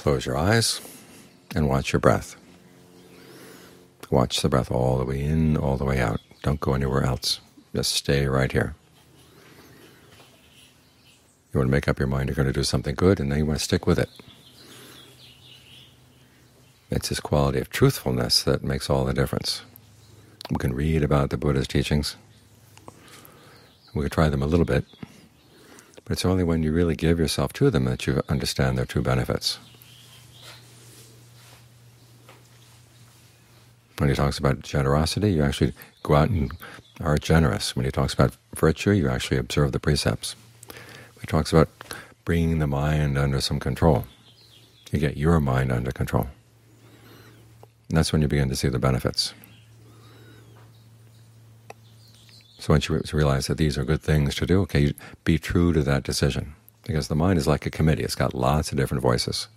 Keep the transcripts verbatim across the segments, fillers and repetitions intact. Close your eyes and watch your breath. Watch the breath all the way in, all the way out. Don't go anywhere else. Just stay right here. You want to make up your mind you're going to do something good, and then you want to stick with it. It's this quality of truthfulness that makes all the difference. We can read about the Buddha's teachings. We can try them a little bit. But it's only when you really give yourself to them that you understand their true benefits. When he talks about generosity, you actually go out and are generous. When he talks about virtue, you actually observe the precepts. He talks about bringing the mind under some control. You get your mind under control. And that's when you begin to see the benefits. So once you realize that these are good things to do, okay, be true to that decision. Because the mind is like a committee. It's got lots of different voices.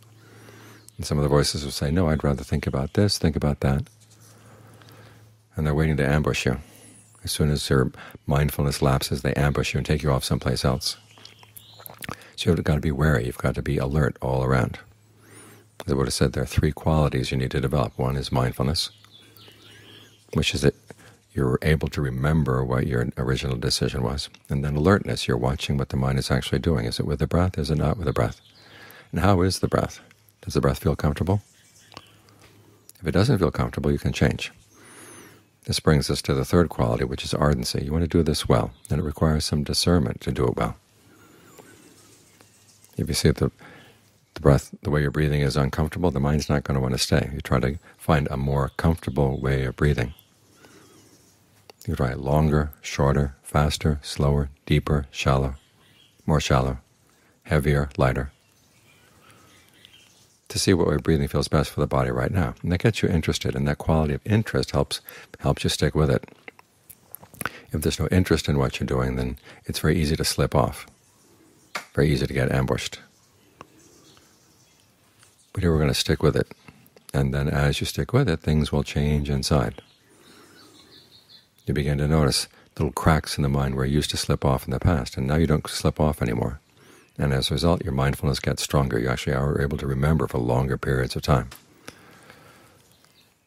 And some of the voices will say, no, I'd rather think about this, think about that. And they're waiting to ambush you. As soon as your mindfulness lapses, they ambush you and take you off someplace else. So you've got to be wary, you've got to be alert all around. The Buddha said there are three qualities you need to develop. One is mindfulness, which is that you're able to remember what your original decision was. And then alertness, you're watching what the mind is actually doing. Is it with the breath? Is it not with the breath? And how is the breath? Does the breath feel comfortable? If it doesn't feel comfortable, you can change. This brings us to the third quality, which is ardency. You want to do this well, and it requires some discernment to do it well. If you see that the, the breath, the way you're breathing is uncomfortable, the mind's not going to want to stay. You try to find a more comfortable way of breathing. You try longer, shorter, faster, slower, deeper, shallow, more shallow, heavier, lighter, to see what way breathing feels best for the body right now. And that gets you interested, and that quality of interest helps helps you stick with it. If there's no interest in what you're doing, then it's very easy to slip off. Very easy to get ambushed. But here we're going to stick with it. And then as you stick with it, things will change inside. You begin to notice little cracks in the mind where you used to slip off in the past, and now you don't slip off anymore. And as a result, your mindfulness gets stronger. You actually are able to remember for longer periods of time.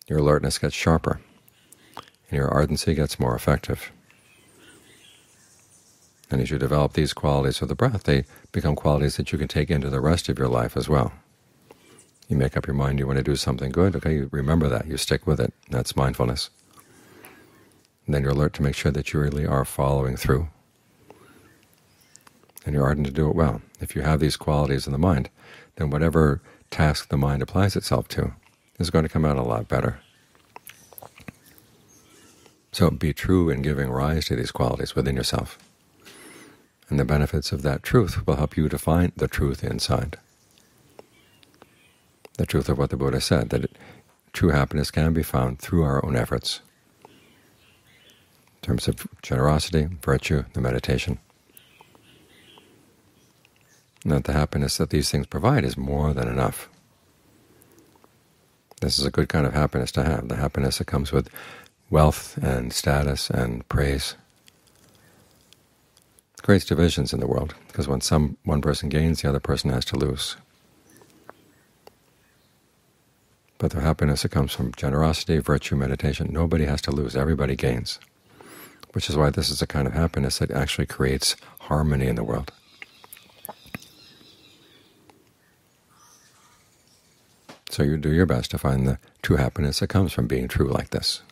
Your alertness gets sharper, and your ardency gets more effective. And as you develop these qualities of the breath, they become qualities that you can take into the rest of your life as well. You make up your mind you want to do something good, okay, you remember that, you stick with it. That's mindfulness. And then you're alert to make sure that you really are following through. And you're ardent to do it well. If you have these qualities in the mind, then whatever task the mind applies itself to is going to come out a lot better. So be true in giving rise to these qualities within yourself. And the benefits of that truth will help you to find the truth inside. The truth of what the Buddha said, that true happiness can be found through our own efforts, in terms of generosity, virtue, the meditation. And that the happiness that these things provide is more than enough. This is a good kind of happiness to have, the happiness that comes with wealth and status and praise. Creates divisions in the world, because when some one person gains, the other person has to lose. But the happiness that comes from generosity, virtue, meditation, nobody has to lose, everybody gains. Which is why this is a kind of happiness that actually creates harmony in the world. So you do your best to find the true happiness that comes from being true like this.